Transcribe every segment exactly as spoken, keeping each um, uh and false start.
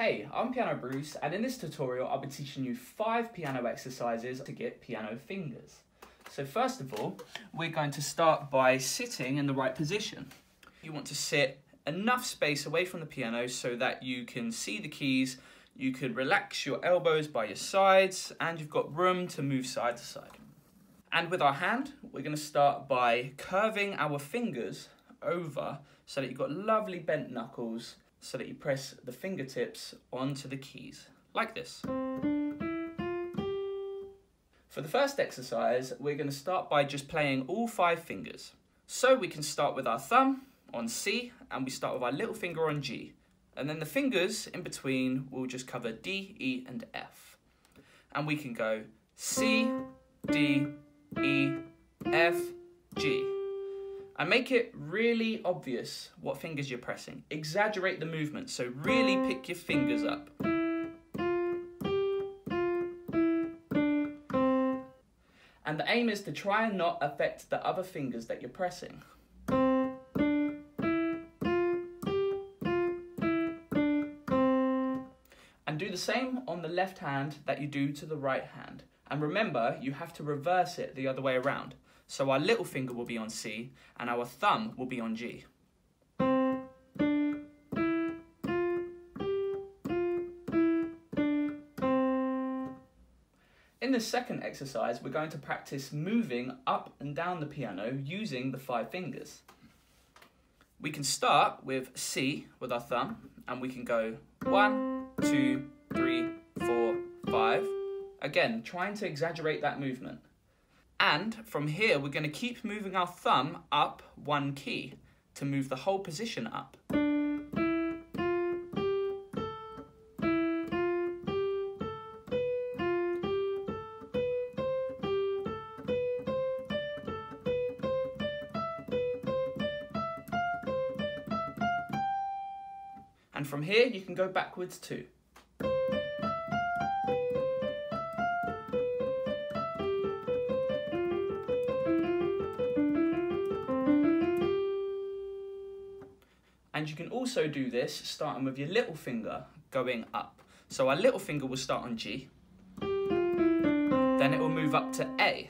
Hey, I'm Piano Bruce, and in this tutorial I'll be teaching you five piano exercises to get piano fingers. So first of all, we're going to start by sitting in the right position. You want to sit enough space away from the piano so that you can see the keys, you can relax your elbows by your sides, and you've got room to move side to side. And with our hand, we're going to start by curving our fingers over so that you've got lovely bent knuckles, so that you press the fingertips onto the keys, like this. For the first exercise, we're going to start by just playing all five fingers. So we can start with our thumb on C, and we start with our little finger on G. And then the fingers in between will just cover D, E, and F. And we can go C, D, E, F, G. And make it really obvious what fingers you're pressing. Exaggerate the movement, so really pick your fingers up. And the aim is to try and not affect the other fingers that you're pressing. And do the same on the left hand that you do to the right hand. And remember, you have to reverse it the other way around. So our little finger will be on C, and our thumb will be on G. In this second exercise, we're going to practice moving up and down the piano using the five fingers. We can start with C with our thumb, and we can go one, two, three, four, five. Again, trying to exaggerate that movement. And from here, we're going to keep moving our thumb up one key to move the whole position up. And from here, you can go backwards too. And you can also do this starting with your little finger going up. So our little finger will start on G, then it will move up to A.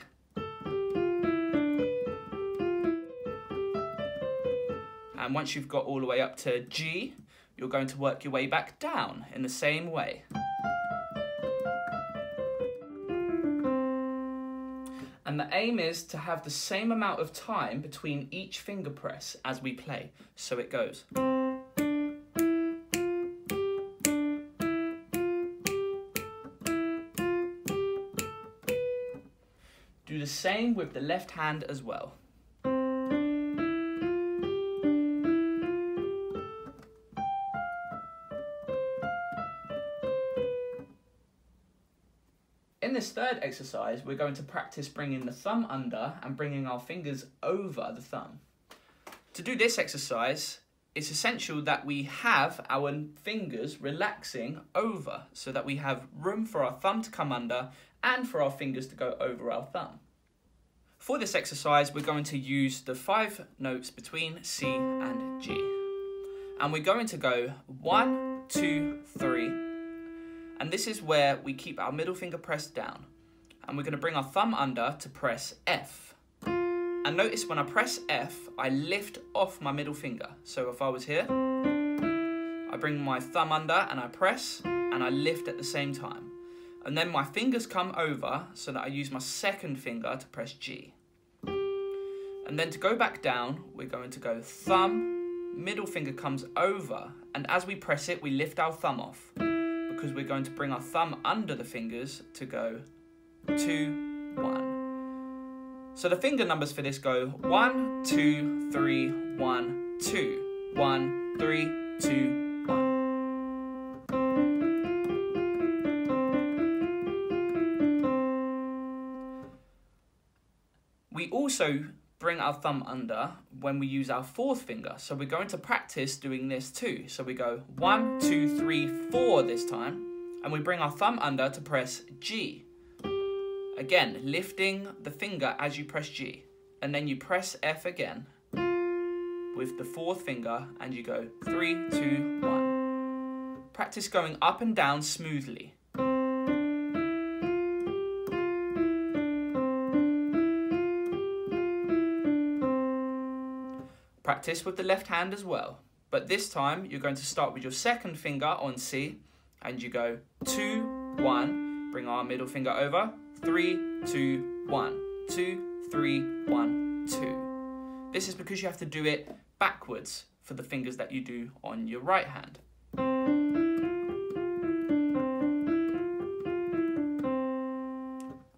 And once you've got all the way up to G, you're going to work your way back down in the same way. And the aim is to have the same amount of time between each finger press as we play. So it goes. Do the same with the left hand as well. In this third exercise, we're going to practice bringing the thumb under and bringing our fingers over the thumb. To do this exercise, it's essential that we have our fingers relaxing over so that we have room for our thumb to come under and for our fingers to go over our thumb. For this exercise, we're going to use the five notes between C and G. And we're going to go one, two, three. And this is where we keep our middle finger pressed down. And we're going to bring our thumb under to press F. And notice when I press F, I lift off my middle finger. So if I was here, I bring my thumb under and I press, and I lift at the same time. And then my fingers come over so that I use my second finger to press G. And then to go back down, we're going to go thumb, middle finger comes over, and as we press it, we lift our thumb off, because we're going to bring our thumb under the fingers to go two, one. So the finger numbers for this go one, two, three, one, two, one, three, two, one. We also bring our thumb under when we use our fourth finger. So we're going to practice doing this too. So we go one, two, three, four this time, and we bring our thumb under to press G. Again, lifting the finger as you press G, and then you press F again with the fourth finger, and you go three, two, one. Practice going up and down smoothly. Practice with the left hand as well, but this time you're going to start with your second finger on C, and you go two, one, bring our middle finger over, three, two, one, two, three, one, two. This is because you have to do it backwards for the fingers that you do on your right hand.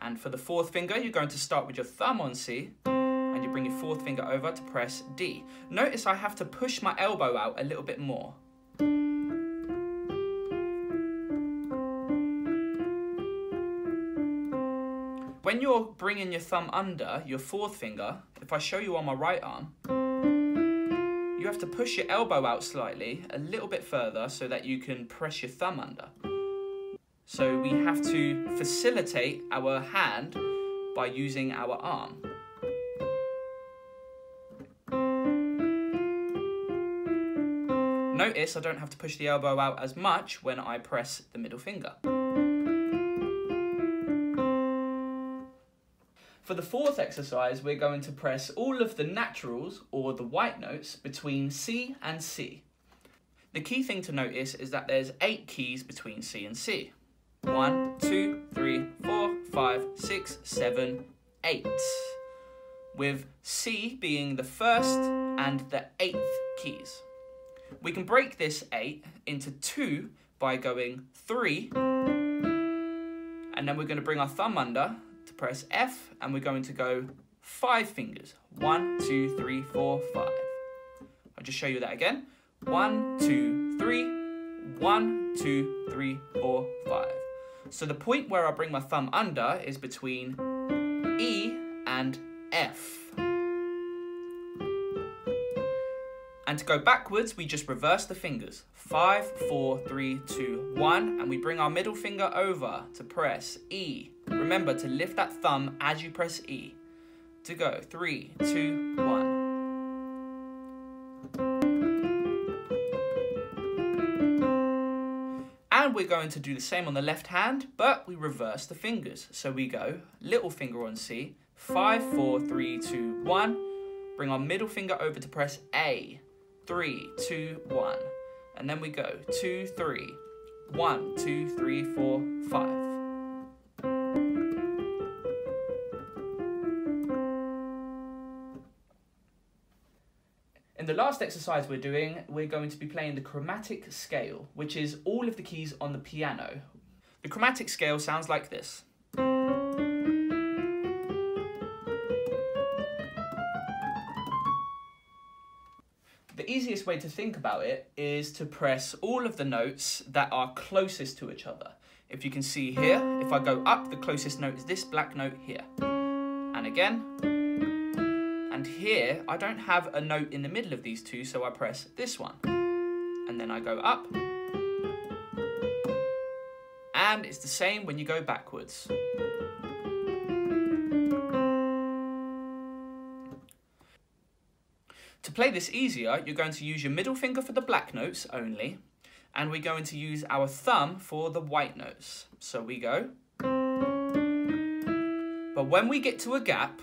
And for the fourth finger, you're going to start with your thumb on C, and you bring your fourth finger over to press D. Notice I have to push my elbow out a little bit more. When you're bringing your thumb under your fourth finger, if I show you on my right arm, you have to push your elbow out slightly, a little bit further, so that you can press your thumb under. So we have to facilitate our hand by using our arm. Notice I don't have to push the elbow out as much when I press the middle finger. For the fourth exercise, we're going to press all of the naturals, or the white notes, between C and C. The key thing to notice is that there's eight keys between C and C. One, two, three, four, five, six, seven, eight. With C being the first and the eighth keys. We can break this eight into two by going three, and then we're going to bring our thumb under, press F, and we're going to go five fingers. One, two, three, four, five. I'll just show you that again. One, two, three. One, two, three, four, five. So the point where I bring my thumb under is between E and F. And to go backwards, we just reverse the fingers. Five, four, three, two, one, and we bring our middle finger over to press E. Remember to lift that thumb as you press E. To go, three, two, one. And we're going to do the same on the left hand, but we reverse the fingers. So we go, little finger on C, five, four, three, two, one. Bring our middle finger over to press A. Three, two, one, and then we go two, three, one, two, three, four, five. In the last exercise we're doing, we're going to be playing the chromatic scale, which is all of the keys on the piano. The chromatic scale sounds like this. The easiest way to think about it is to press all of the notes that are closest to each other. If you can see here, if I go up, the closest note is this black note here. And again. And here, I don't have a note in the middle of these two, so I press this one. And then I go up. And it's the same when you go backwards. To play this easier, you're going to use your middle finger for the black notes only, and we're going to use our thumb for the white notes. So we go. But when we get to a gap,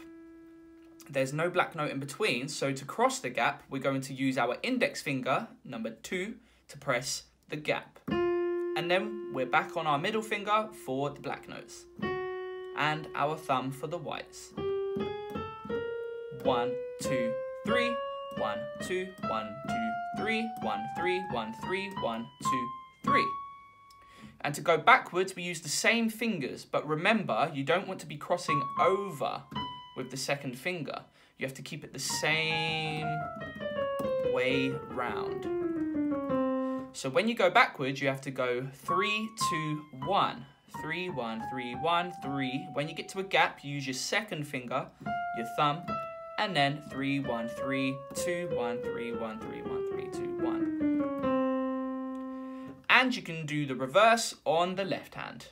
there's no black note in between, so to cross the gap, we're going to use our index finger, number two, to press the gap. And then we're back on our middle finger for the black notes, and our thumb for the whites. One, two, three. One, two, one, two, three, one, three, one, three, one, two, three. And to go backwards, we use the same fingers, but remember, you don't want to be crossing over with the second finger. You have to keep it the same way round. So when you go backwards, you have to go three, two, one, three, one, three, one, three. When you get to a gap, you use your second finger, your thumb, and then three, one, three, two, one, three, one, three, one, three, two, one. And you can do the reverse on the left hand.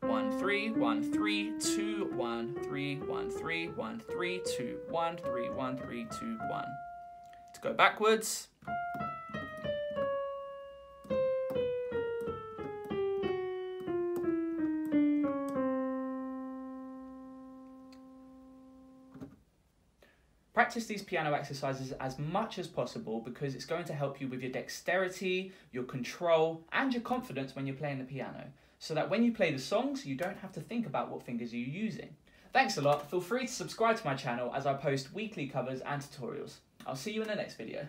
One, three, one, three, two, one, three, one, three, one, three, two, one, three, one, three, two, one. To go backwards. Practice these piano exercises as much as possible because it's going to help you with your dexterity, your control, and your confidence when you're playing the piano, so that when you play the songs, you don't have to think about what fingers you're using. Thanks a lot. Feel free to subscribe to my channel as I post weekly covers and tutorials. I'll see you in the next video.